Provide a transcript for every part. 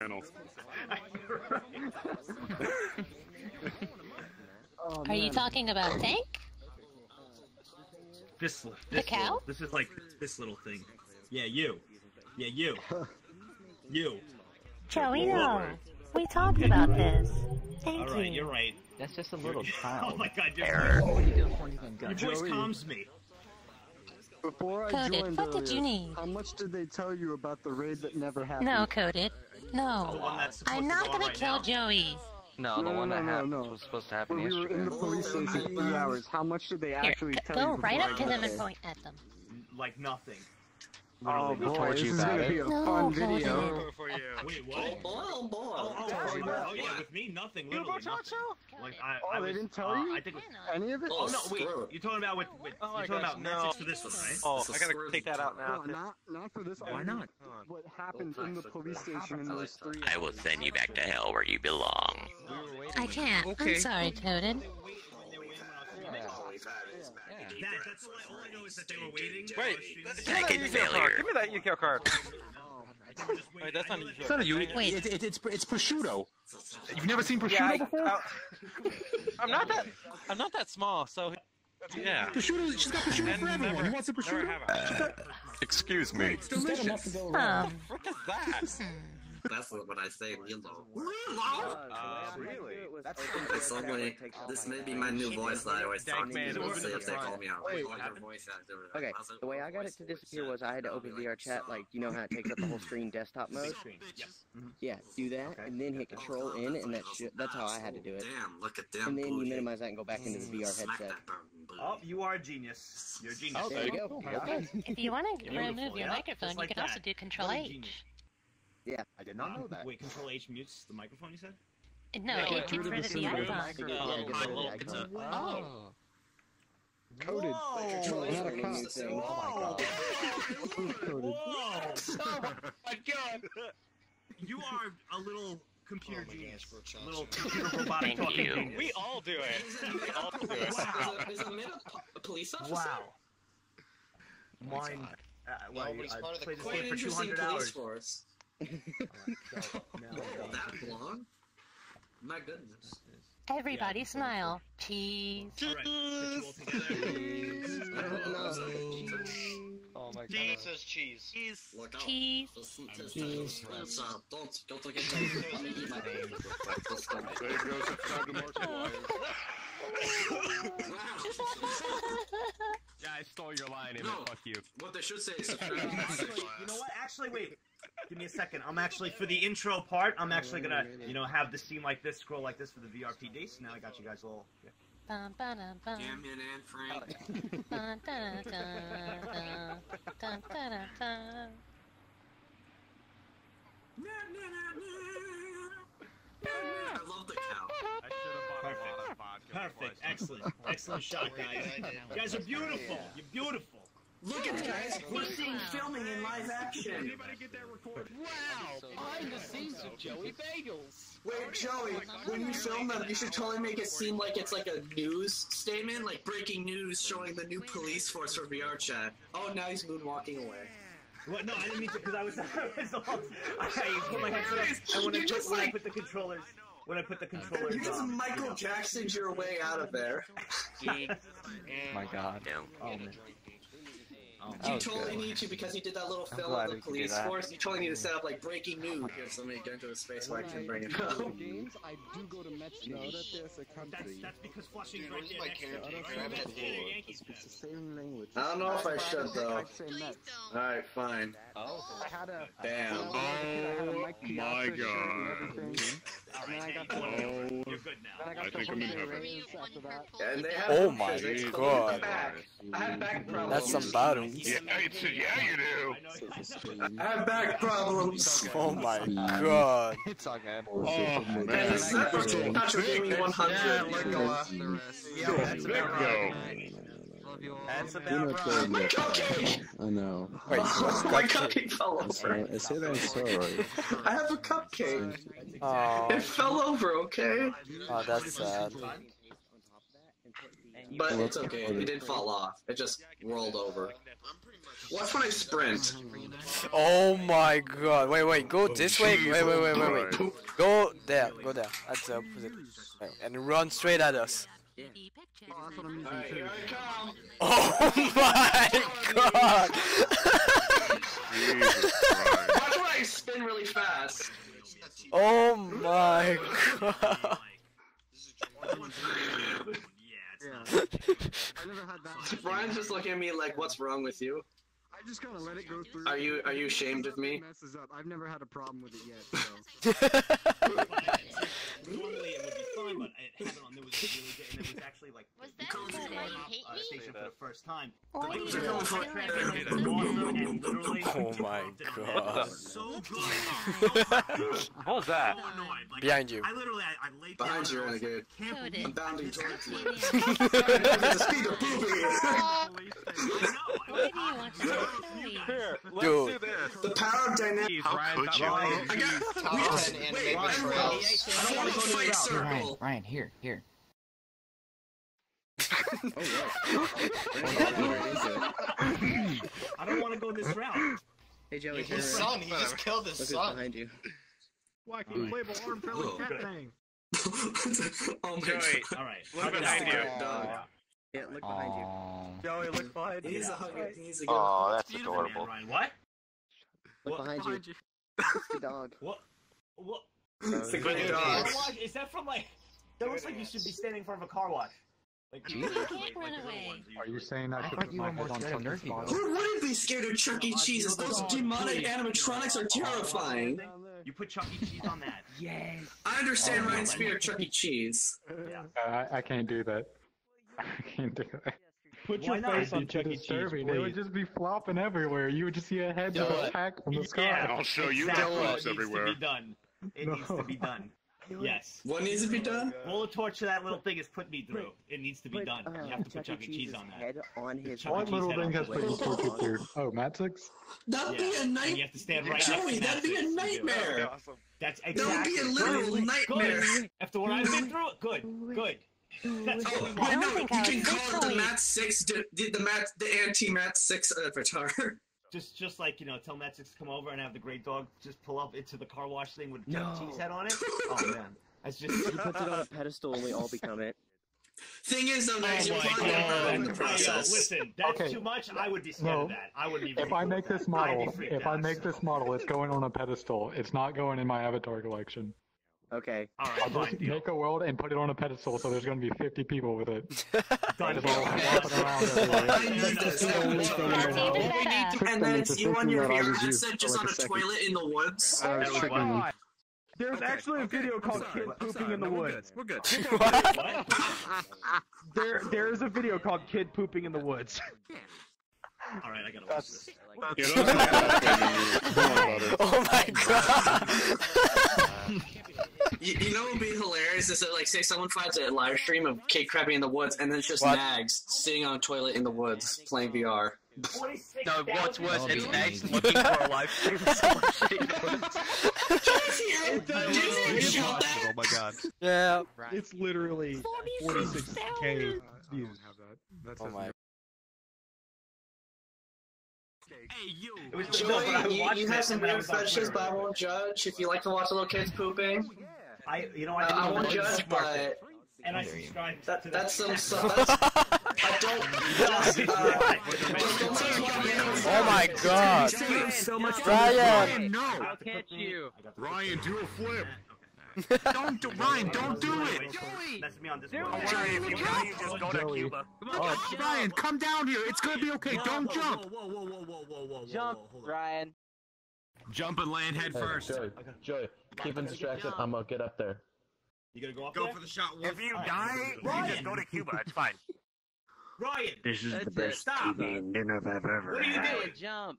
channels. Oh, are you talking about Tank? This the cow? Little, this is like this little thing. Yeah, you. Yeah, you. You. Joey, no. We talked about this. Thank you. All right, you're right. That's just a little child. Oh my God, your voice calms me. Before I joined earlier, how much did they tell you about the raid that never happened? No, Coded. No. I'm not gonna kill Joey. No, the one that happened was supposed to happen yesterday. We were in the police station for 3 hours. How much did they actually tell you? Go right up to them and point at them. Like nothing. Oh boy, this is gonna be a fun video for you. Wait, what? Oh boy! Oh yeah, with me, nothing. You about Chacho? Oh, they didn't tell you any of it? Oh no, wait. You're talking about with? You're talking about Matsix for this one, right? Oh, I gotta take that out now. Not for this. Why not? What happened in the police station in those 3 hours? I will send you back to hell where you belong. I can't. I'm sorry, Coded. That's all I know is that they were waiting. Wait, second failure. Give me that UKL card. Wait, that's not UKL. It's not a UKL. Wait, it's prosciutto. You've never seen prosciutto before? I'm not that small, so yeah. Prosciutto, she's got prosciutto for everyone. He wants a prosciutto. Excuse me. It's delicious. What is that? That's what I say, Willow. Really? It's so funny. This may be my new voice that I always talk to people and see if they call me out. Okay, the way I got it to disappear was I had to open VRChat, like, you know how it takes up the whole screen desktop mode? Yeah, do that, and then hit Control N, and that's how I had to do it. Damn, look at them. And then you minimize that and go back into the VR headset. Oh, you are a genius. You're a genius. There you go. If you want to remove your microphone, you can also do Control H. Yeah, I did not know that. Wait, Control H mutes the microphone, you said? No, it gets rid of the icon. Oh. Coded. Control H mutes the thing. Oh my God. Whoa! Oh my God! You are a little computer genius. Little computer robotic talking. We all do it. We all do it. Wow. Is a mid a police officer? Wow. Mine. Well, I played this game for 200 hours. My goodness. Everybody smile. Cheese. Cheese. Oh my God. Says cheese. Cheese. Cheese. Cheese. Don't forget to eat my name. Yeah, I stole your line, and fuck you. What they should say is you know what? Actually, wait. Give me a second. I'm actually, for the intro part, I'm actually gonna, you know, have the scene like this, scroll like this for the VRPD. So now I got you guys all. Yeah. Bum, ba, dum, bum. Damn it, Anne Frank. Dun, dun, dun, dun, dun, dun, dun. I love the cow. I should have bought a lot of vodka. Perfect. Excellent. Excellent shot, guys. You guys are beautiful. You're beautiful. Look at guys, we're seeing filming in live action. Anybody get that recorded? Wow! Behind the scenes of Joey Bagels. Wait, Joey, when you film them, you should totally make it seem like it's like a news statement, like breaking news showing the new police force for VRChat. Oh, now he's moonwalking away. What? No, I didn't mean to, because I was lost. I put my headset on, and when I put the controllers... When I put the controller down. Because Michael Jackson's your way out of there. My God. Oh, man. You totally need to, because he did that little film of the police force. You totally need to set up like breaking news. If somebody go into a space where I can bring it up. I do go to Mets. Know that there's a country. That's because Flushing's right there. It's the same language. I don't know if I should though. All right, fine. Damn. Oh my God. You're good now. I think I'm in heaven. And they have. Oh my God. I have back problems. That's some bottom. Yeah, you do. I have back problems. Oh my God. It's okay. Oh man. That's about my cupcake. I know. Wait, my cupcake fell over. I say that I'm sorry. I have a cupcake. Oh. It fell over. Okay. Oh, that's sad. But it's okay, it didn't fall off. It just rolled over. Watch when I sprint. Oh my god. Wait, wait, go this way. Wait. Go there, go there. That's the opposite. And run straight at us. Yeah. Alright, here I come. Oh my god. Jesus Christ. Watch when I spin really fast. Oh my god. Yeah. I never had that. Brian's just looking at me like, "What's wrong with you?" I just gotta let it go through. Are you ashamed of me? Messes up. I've never had a problem with it yet. So. Normally it would be fine, but it happened on there was really good, and it was actually like. Was that why you hate me? Station for the first time. Oh my god! What was that? Behind you. Behind you, renegade. I'm bounding towards you. Dude, the power dynamic. How could you? I don't want to fight circle. Ryan, here. Oh, yeah. I don't want to go this route. Hey, Joey, his son, he just killed his son. Behind you. Why can you play the arm fellow cat thing? Oh, my God. Alright, look behind you. Yeah, look behind you. Joey, look behind you. He's a hugger. He's a good one. Oh, that's adorable. What? Look behind you. It's the dog. What? It's a good dog. Is that from like. That looks like you should be standing in front of a car wash. Like, Jesus. You can't run away. Are you saying I should put my head on some nerdy box? You wouldn't be scared of Chuck E. Cheese. Those demonic animatronics are terrifying. You put Chuck E. Cheese on that. Yes. I understand Ryan's fear of Chuck E. Cheese. Yeah. I can't do that. I can't do that. Put your face on Chuck E. Cheese, please. They would just be flopping everywhere. You would just see a head attack from the sky. Yeah, I'll show you flops everywhere. It needs to be done. It needs to be done. Yes. What needs to be done? All the torture that little thing has put me through. It needs to be done. You have to put Chuck E. Cheese on that. What little thing has put you through? Oh, Matsix? That'd be a nightmare. You have to stand right Joey, that'd be a nightmare. That's exactly. That would be a literal nightmare. After what I've been through, good. That's oh, I no, you can call it the Matsix, the anti-Matsix avatar. Just like, you know, tell Matsix to come over and have the great dog just pull up into the car wash thing with Chuck E. Cheese head on it. Oh, man. That's just... He puts it on a pedestal and we all become it. Thing is, though, that you're in the process. Listen, that's too much. I would be scared of that. I wouldn't even... If I make this model, it's going on a pedestal. It's not going in my avatar collection. Okay. All right, I'll just make a world and put it on a pedestal, so there's going to be 50 people with it. Done. And then it's you on your VRChat just on a toilet in the woods. There's actually a video called Kids Pooping in the Woods. We're good. What? There's a video called Kid Pooping in the Woods. Alright, I gotta watch this. Oh my god! You know what would be hilarious is that, like, say someone finds a live stream of Kid Crappy in the Woods and then it's just Nagzz sitting on a toilet in the woods playing VR. No, what's worse, it's Nagzz looking for a live stream of someone sitting in the woods. Oh my god. Yeah. It's literally 46K views. That's my. Hey, you. It was Joey, you have some weird fetishes, but I won't judge. If you like to watch little kids pooping, I won't judge, but and I subscribe. That's some stuff. I don't. Oh my god! So much, Ryan. No, I'll catch you. Ryan, do a flip. Ryan, don't do it! Joey! Ryan, come down here! It's gonna be okay! Don't jump! Jump, Ryan. Jump and land head first. Joey, keep him distracted. I'm gonna get up there. You gonna go up there? Go for the shot. If you die, you just go to Cuba. It's fine. Ryan! This is the best Cuban dinner I've ever had. What are you doing? Jump.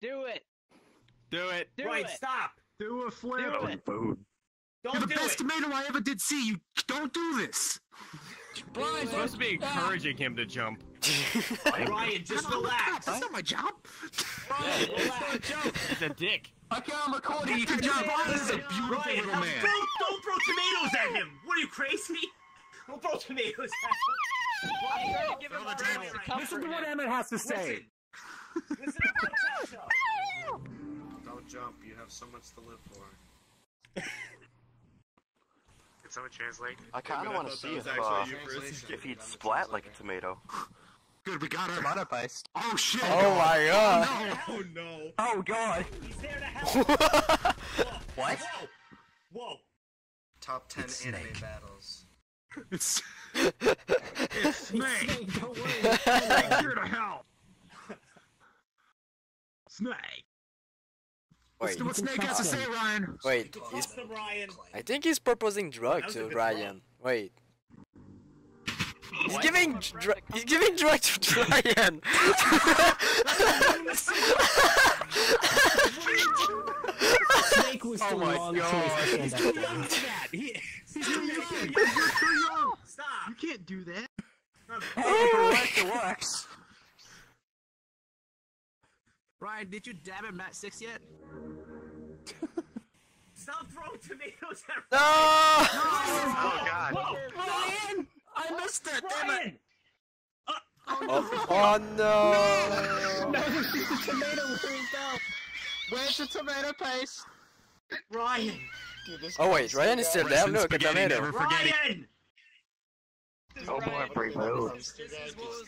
Do it. Do it. Ryan, stop! Do a flip. Food. You're the best tomato I ever did see. You don't do this. Brian's supposed to be encouraging him to jump. Ryan, just relax. That's not my job. Ryan, relax. He's a dick. Okay, I'm recording. You can jump. Ryan is a beautiful little man. Don't throw tomatoes at him. What are you, crazy? Don't throw tomatoes at him. Listen to what Emmett has to say. Listen up, muchacho. Don't jump, you have so much to live for. Can someone translate? I kinda wanna see if he'd splat like a tomato. Good, we got her! Tomato paste. Oh shit! Oh my god! Oh no! Oh god! He's there to help! What? Whoa! Whoa! Top 10 anime battles. It's... It's Snake! Snake, don't worry! Snake's here to help! Snake! Wait, let's do what Snake has to say, Ryan! Wait, he's... I think he's proposing drugs to Ryan. Wait. He's giving, drug to Ryan! Snake was too long. He's too young for that! He's too young! You're too young! Stop! You can't do that! It works! Ryan, did you dab at Matsix yet? Stop throwing tomatoes at Ryan! No! Oh god! Whoa! Ryan! I missed it! Damn it! Oh no! No! She's a tomato freak out! Where's the tomato paste? Ryan! Dude, oh wait, Ryan is still there? Look, a tomato! Ryan! Oh boy, free food.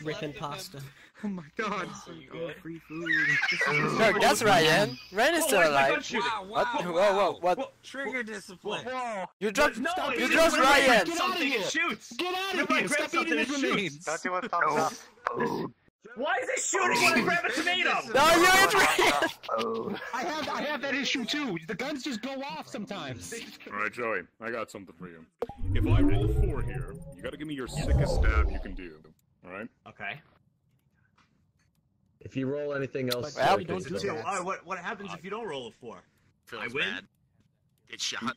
Ripping pasta. Oh my god. So good. Free food. Look, that's Ryan. Ryan is still alive. Wow, wow, whoa, whoa, what? Trigger discipline. Whoa. You dropped Ryan. Get out of here. Get out of here. Stop eating his remains. Don't do what pops up. Why is it shooting when I grab a tomato? No, you hit Ryan. I have that issue too. The guns just go off sometimes. Alright, Joey, I got something for you. If I roll 4 here, you gotta give me your sickest stab you can do. Alright? Okay. If you roll anything else... Well, like don't do it. Alright, what happens if you don't roll a 4? I win? Bad. Get shot.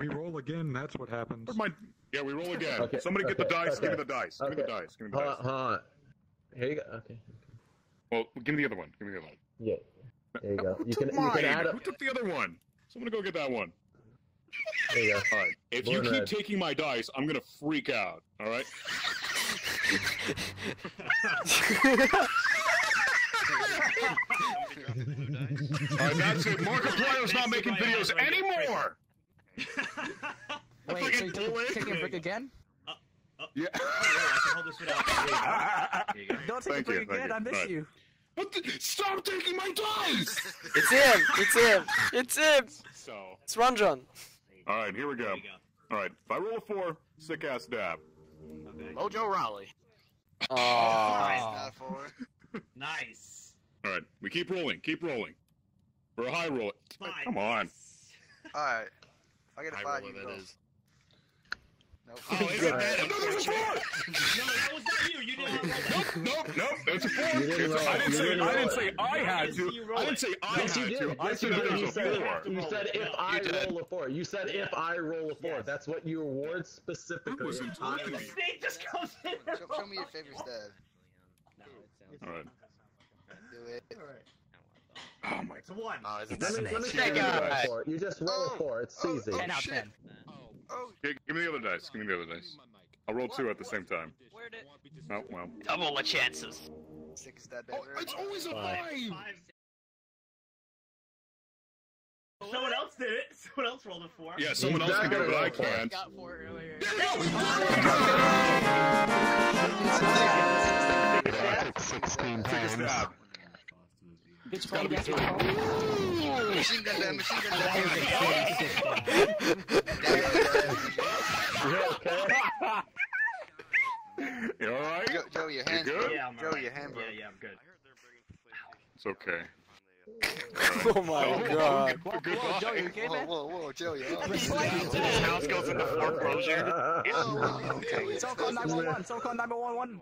We roll again, that's what happens. Yeah, we roll again. Okay, somebody get the dice, give me the dice. Give me the dice, give me the dice. Huh. Here you go, okay. Well, give me the other one, give me the other one. Yeah, there you go. You can add up... Who took the other one? Someone go get that one. There you go. All right. If you keep taking my dice, I'm gonna freak out. All right. That's it. Markiplier's not making videos anymore. Wait, so you take a break again? Yeah. I can hold this without. Don't take a break again. I miss you. What the? Stop taking my dice! It's him! It's him! It's him! So it's Ranjan. Alright, here we go. Alright, if I roll a 4, sick ass dab. Okay. Mojo Raleigh. Oh. Nice, nice. Alright, we keep rolling, We're a high roll. Five. Come on. Alright. I get a 5. You roll. Nope. Oh, is it that? No, there's a 4! No, that was not you. You didn't have that. Nope. There's a 4. I didn't say I had to. I said there's a 4. You said if I roll a 4. You said if I roll a 4. That's what you award specifically. Snake just goes in. Show me your favorite stab. Alright. Do it. Alright. Oh my god. Oh, is it that? You just roll a 4. It's easy. 10 out of 10. Oh. Give me the other dice. Give me the other dice. I'll roll 2 at the same time. Oh, well. Double the chances. 6 that better. Oh, it's always a 5! Someone else did it. Someone else rolled a 4. Yeah, someone else can do it, but I can't. Got 4 earlier. I took 16 times. It's gotta be 3. Machine gun down, machine gun down. You alright? Joey, your hand's good? Yeah, I'm Joey, your hand broke. Yeah, I'm good. It's okay. Oh my god. Whoa, Joey, you okay, man? Whoa, Joey. This house goes into foreclosure. It's all called 911. It's all called 911.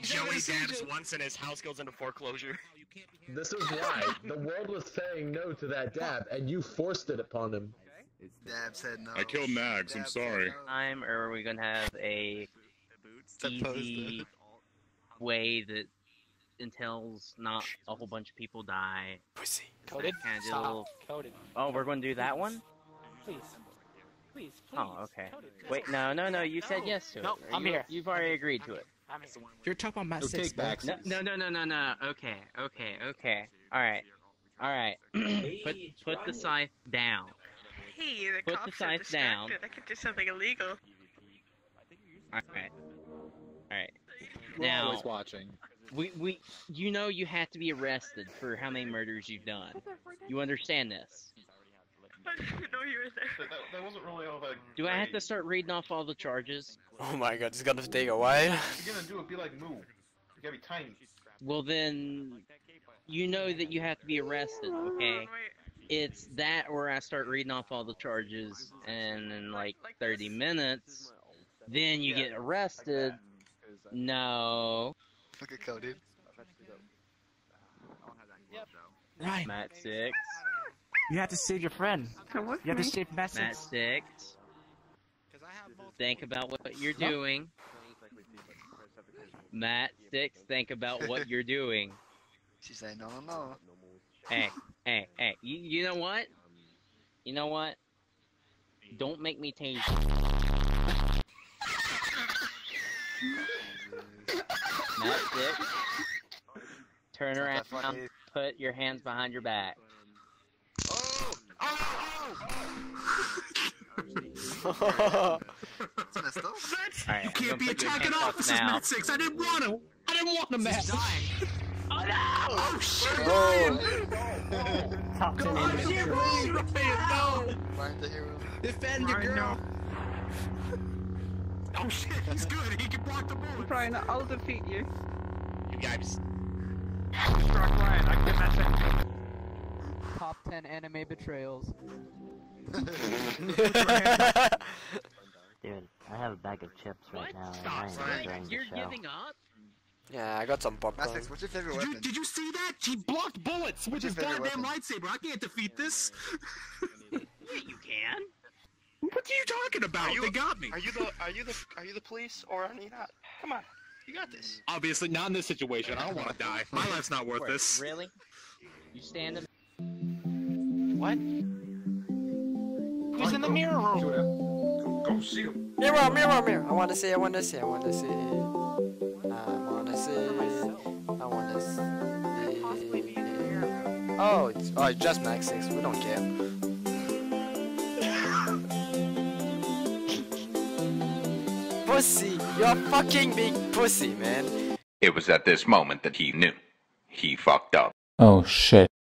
Joey dabs once and his house goes into foreclosure. This is why the world was saying no to that dab, and you forced it upon him. Okay. Dab said no. I killed Nagzz. I'm sorry. Time, or are we gonna have a easy way that entails not a whole bunch of people die? Pussy. Coded. Stop. Coded. Oh, we're gonna do that one? Please. Please. Oh, okay. Wait, no. You said yes to it. No, I'm here. You've already agreed to it. You're talking about Matsix. No. Okay. All right. put the scythe down. Hey, the cops are distracted. I could do something illegal. All right. Now, we're always watching. We you know you have to be arrested for how many murders you've done. You understand this? I didn't know you were there. That wasn't really all that great. Do I have to start reading off all the charges? Oh my god, this is gonna take a while. If you're gonna do it, be like Moo. You gotta be tiny. Well then, you know that you have to be arrested, okay? It's that or I start reading off all the charges, and in like 30 minutes, then you get arrested. No. Look at Cody. Right. Matsix. You have to save your friend. You have to save Matsix. Matsix. Think about what you're doing. Matsix, think about what you're doing. She's saying no. Hey. You know what? Don't make me tase you. Matsix, turn around, put your hands behind your back. Oh! That's messed up. Right, you can't be attacking officers, Matsix. I didn't want to, Matt. Oh no! Oh shit! Oh. Go on, hero! No! Defend your girl! Oh shit, he's good. He can block the bullet. Brian, I'll defeat you. You guys. Struck Ryan. I can match him. Top 10 anime betrayals. Dude, I have a bag of chips right now. Stop, Ryan. You're giving up? Yeah, I got some popcorn. Matsix, what's your favorite weapon? Did you see that? He blocked bullets with his goddamn lightsaber. I can't defeat this. Yeah, you can. What are you talking about? They got me. Are you the police or are you not? Come on, you got this. Obviously, not in this situation. I don't want to die. My life's not worth this. Really? You stand in. What? Who's in the mirror room? Go see him. Mirror. I want to see. I want to see. Oh, it's just Matsix. We don't care. Pussy, you're fucking big pussy, man. It was at this moment that he knew. He fucked up. Oh shit.